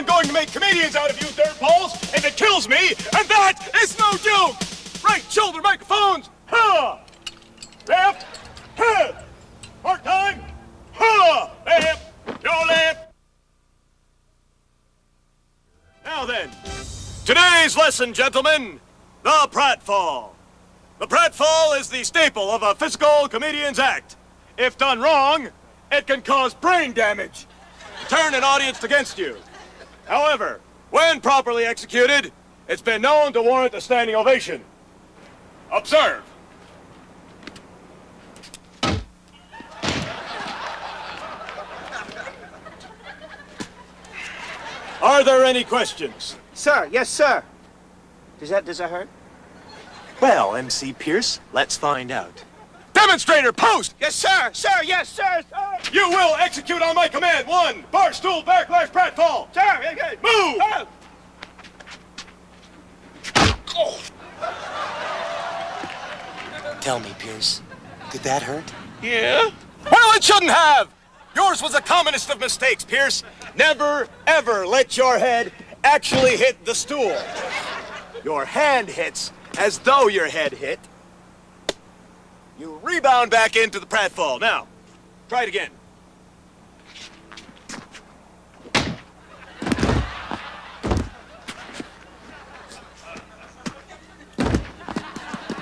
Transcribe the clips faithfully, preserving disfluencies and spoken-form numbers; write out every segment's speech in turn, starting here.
am going to make comedians out of you dirt balls, and it kills me, and that is no joke! Right shoulder microphones, ha! Left, ha! Part time, ha! Left, your left. Now then, today's lesson, gentlemen, the pratfall. The pratfall is the staple of a physical comedian's act. If done wrong, it can cause brain damage, turn an audience against you. However, when properly executed, it's been known to warrant a standing ovation. Observe. Are there any questions? Sir, yes, sir. Does that, does that hurt? Well, M C Pierce, let's find out. Demonstrator, post! Yes, sir! Sir, yes, sir! Sir. You will execute on my command. One, barstool, backlash, pratfall. Sir, yes, yes. Move! Sir. Oh. Tell me, Pierce, did that hurt? Yeah. Well, it shouldn't have! Yours was the commonest of mistakes, Pierce. Never, ever let your head actually hit the stool. Your hand hits as though your head hit. You rebound back into the pratfall. Now, try it again.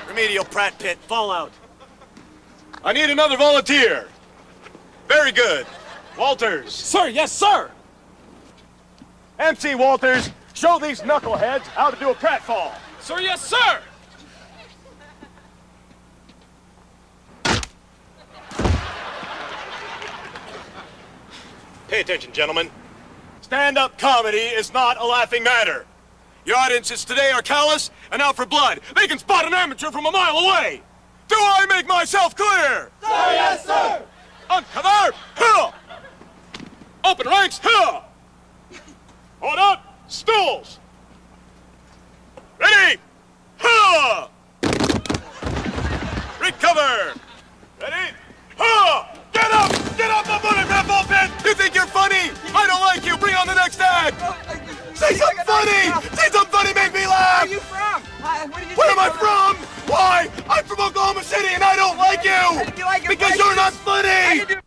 Remedial prat pit, fallout. I need another volunteer. Very good. Walters. Sir, yes, sir. M C Walters, show these knuckleheads how to do a pratfall. Sir, yes, sir. Pay attention, gentlemen. Stand-up comedy is not a laughing matter. Your audiences today are callous and out for blood. They can spot an amateur from a mile away. Do I make myself clear? Sir, yes, sir! Uncover! Huh. Open ranks! Huh. Hold up! Stools! Ready! Huh. Recover! Ready? Huh. Get up! Get up, my bullet pratfall pit! You think you're funny? I don't like you! Bring on the next act! Say something funny! Say something funny, make me laugh! Where are you from? Where am I from? Why? I'm from Oklahoma City and I don't like you! Because you're not funny!